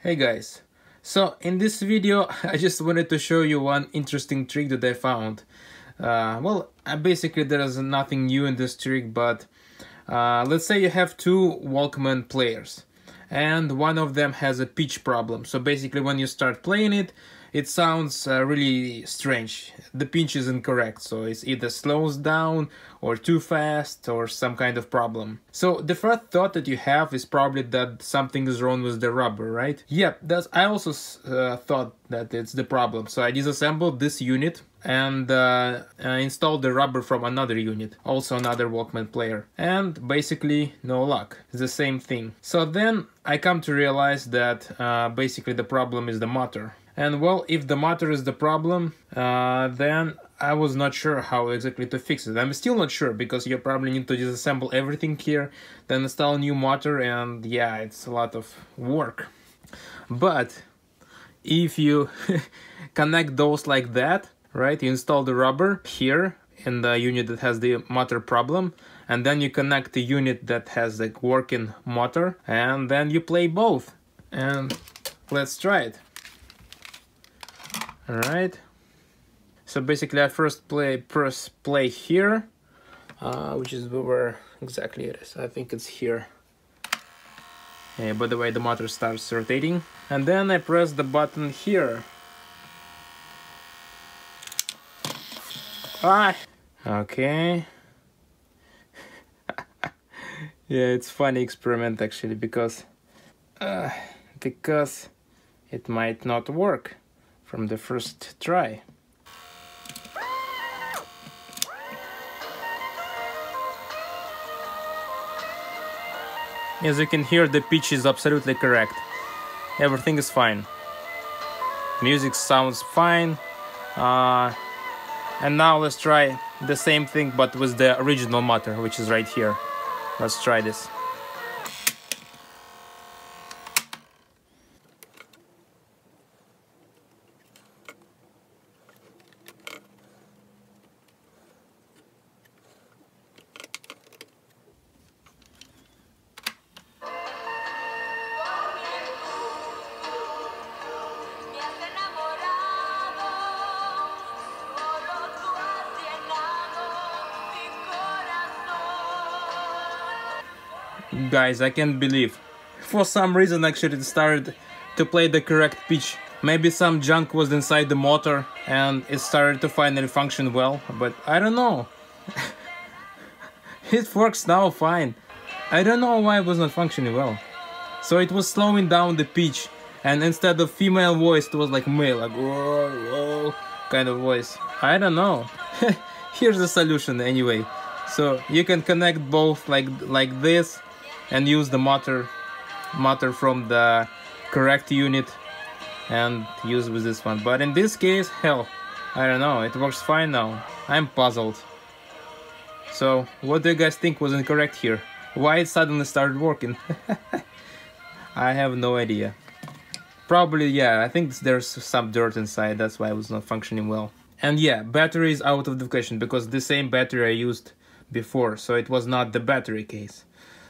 Hey guys, so in this video I just wanted to show you one interesting trick that I found. Basically there's nothing new in this trick, but let's say you have two Walkman players and one of them has a pitch problem. So basically when you start playing it, it sounds really strange. The pitch is incorrect, so it's either slows down or too fast or some kind of problem. So the first thought that you have is probably that something is wrong with the rubber, right? Yep, I also thought that it's the problem. So I disassembled this unit and installed the rubber from another unit, also another Walkman player. And basically no luck, it's the same thing. So then I come to realize that basically the problem is the motor. And well, if the motor is the problem, then I was not sure how exactly to fix it. I'm still not sure, because you probably need to disassemble everything here, then install a new motor, and yeah, it's a lot of work. But if you connect those like that, right, you install the rubber here in the unit that has the motor problem, and then you connect the unit that has the working motor, and then you play both. And let's try it. Alright, so basically I first press play here, which is where exactly it is. I think it's here. Yeah, by the way, the motor starts rotating. And then I press the button here. Ah! Okay. Yeah, it's funny experiment actually, because it might not work from the first try. As you can hear, the pitch is absolutely correct. Everything is fine. Music sounds fine. And now let's try the same thing, but with the original motor, which is right here. Let's try this. Guys, I can't believe. For some reason actually it started to play the correct pitch. Maybe some junk was inside the motor and it started to finally function well, but I don't know. It works now fine. I don't know why it was not functioning well. So it was slowing down the pitch, and instead of female voice it was like male, like whoa, whoa kind of voice. I don't know. Here's the solution anyway. So you can connect both like this and use the motor from the correct unit and use with this one. But in this case, hell, I don't know, it works fine now. I'm puzzled. So what do you guys think was incorrect here? Why it suddenly started working? I have no idea. Probably, yeah, I think there's some dirt inside, that's why it was not functioning well. And yeah, battery is out of the question, because the same battery I used before, so it was not the battery case.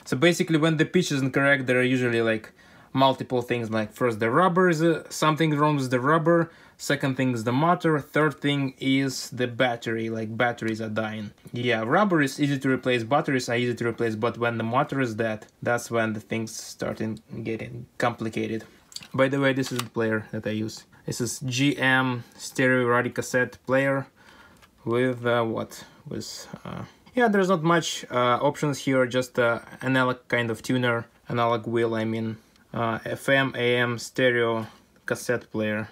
So basically when the pitch is incorrect, there are usually like multiple things, like first the rubber is something wrong with the rubber, second thing is the motor, third thing is the battery, like batteries are dying. Yeah, rubber is easy to replace, batteries are easy to replace, but when the motor is dead, that's when the things start getting complicated. By the way, this is the player that I use. This is GM Stereo-Radi cassette player with yeah, there's not much options here, just analog kind of tuner, analog wheel, I mean. FM, AM, stereo cassette player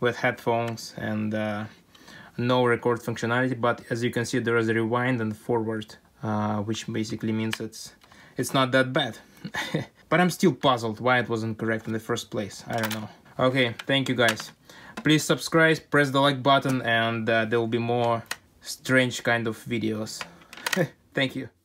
with headphones and no record functionality, but as you can see there is a rewind and forward, which basically means it's not that bad. But I'm still puzzled why it wasn't correct in the first place, I don't know. Okay, thank you guys. Please subscribe, press the like button, and there will be more strange kind of videos. Thank you.